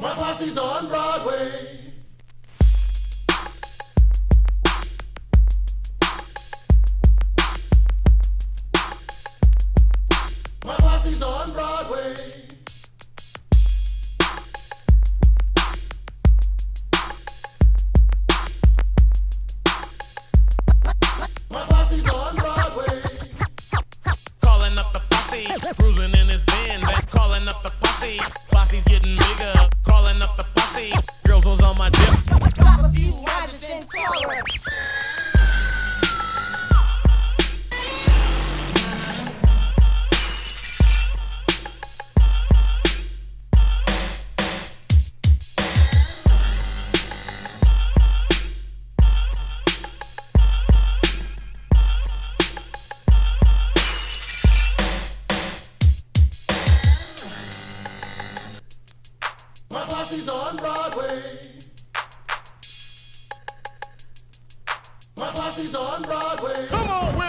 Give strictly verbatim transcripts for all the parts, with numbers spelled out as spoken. My posse's on Broadway. My posse's on Broadway. My posse's on Broadway. Calling up the posse, cruising in his bin, calling up the posse, posse's getting bigger. Calling up the posse, girls was on my dip. Drop a few rises and forwards. My posse's on Broadway. My posse's on Broadway. Come on with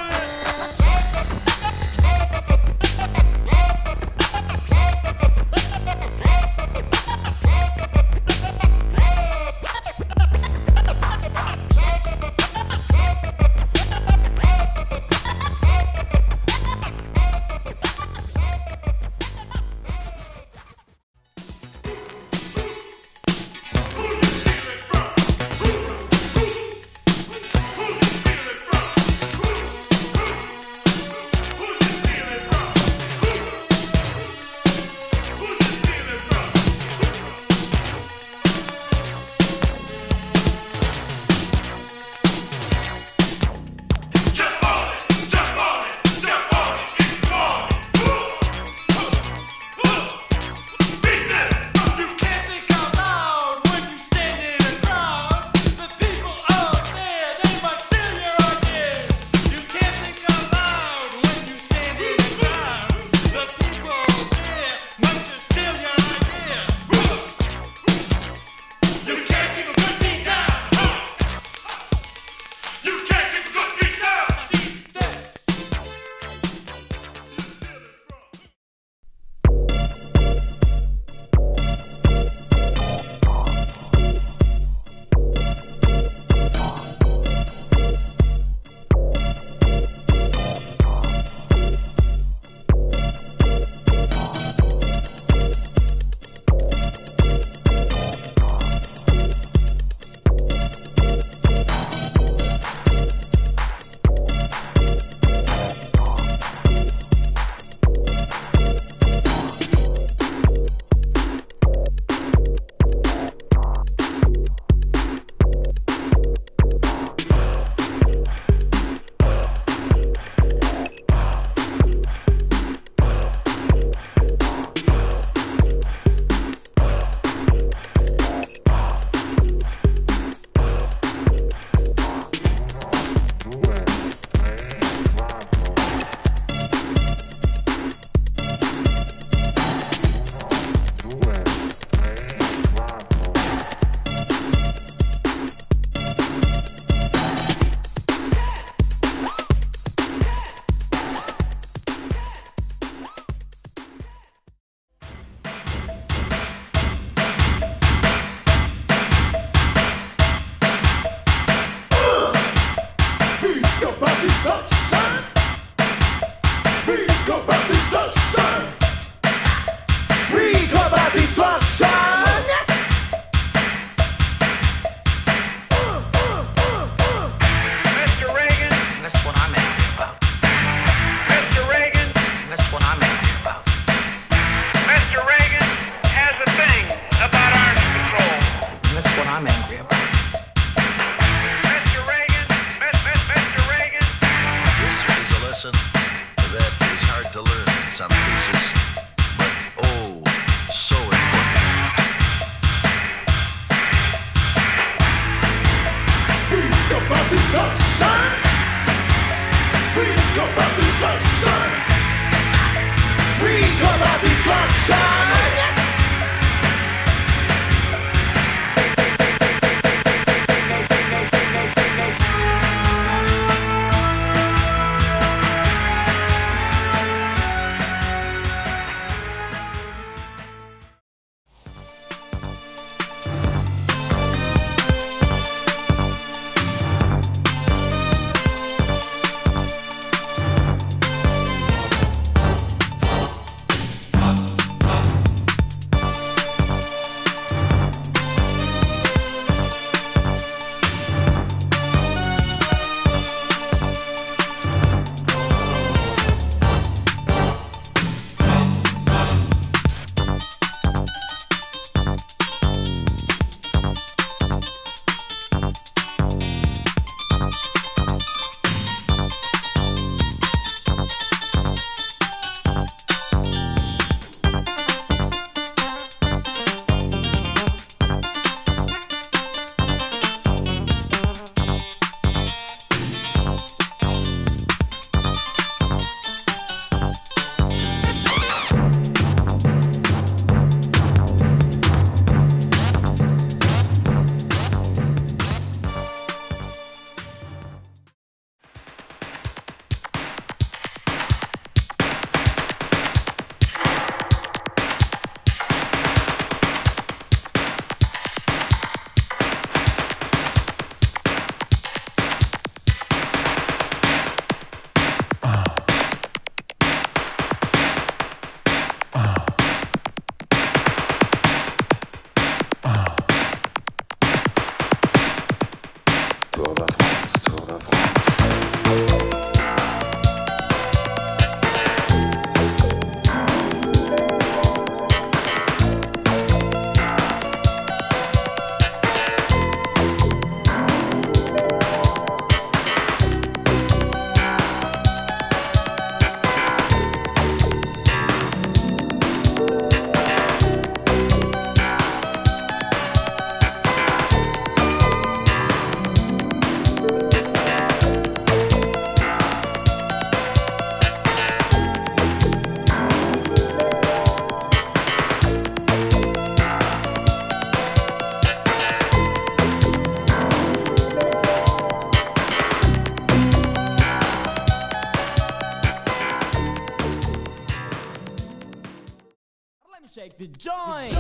the joint.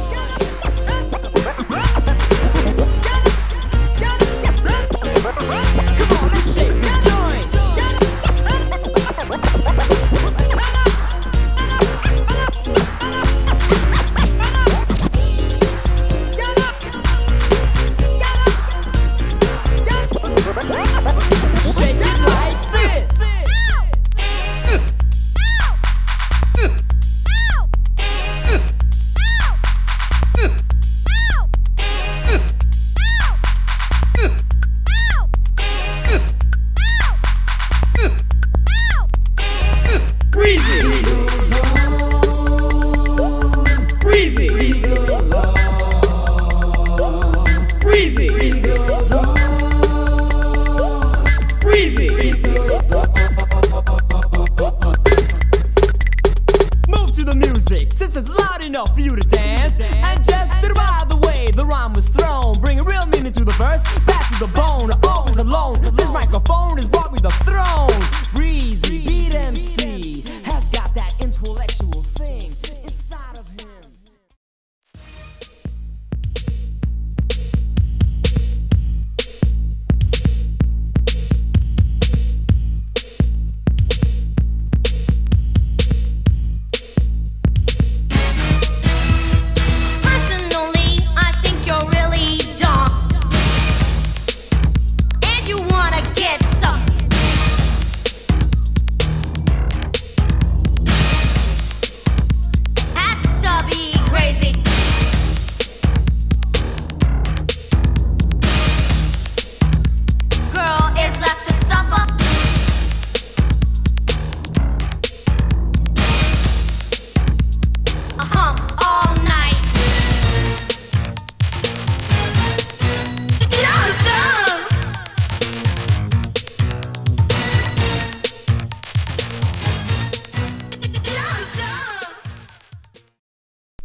Come on, let's shake the joint.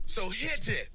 So hit it.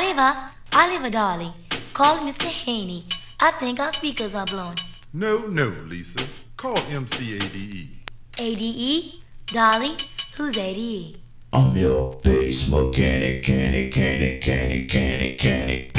Oliver, Oliver darling, call Mister Haney. I think our speakers are blown. No, no, Lisa. Call M C Ade. Ade? Darling, who's Ade? I'm your bass mechanic, candy, candy, candy, candy, candy.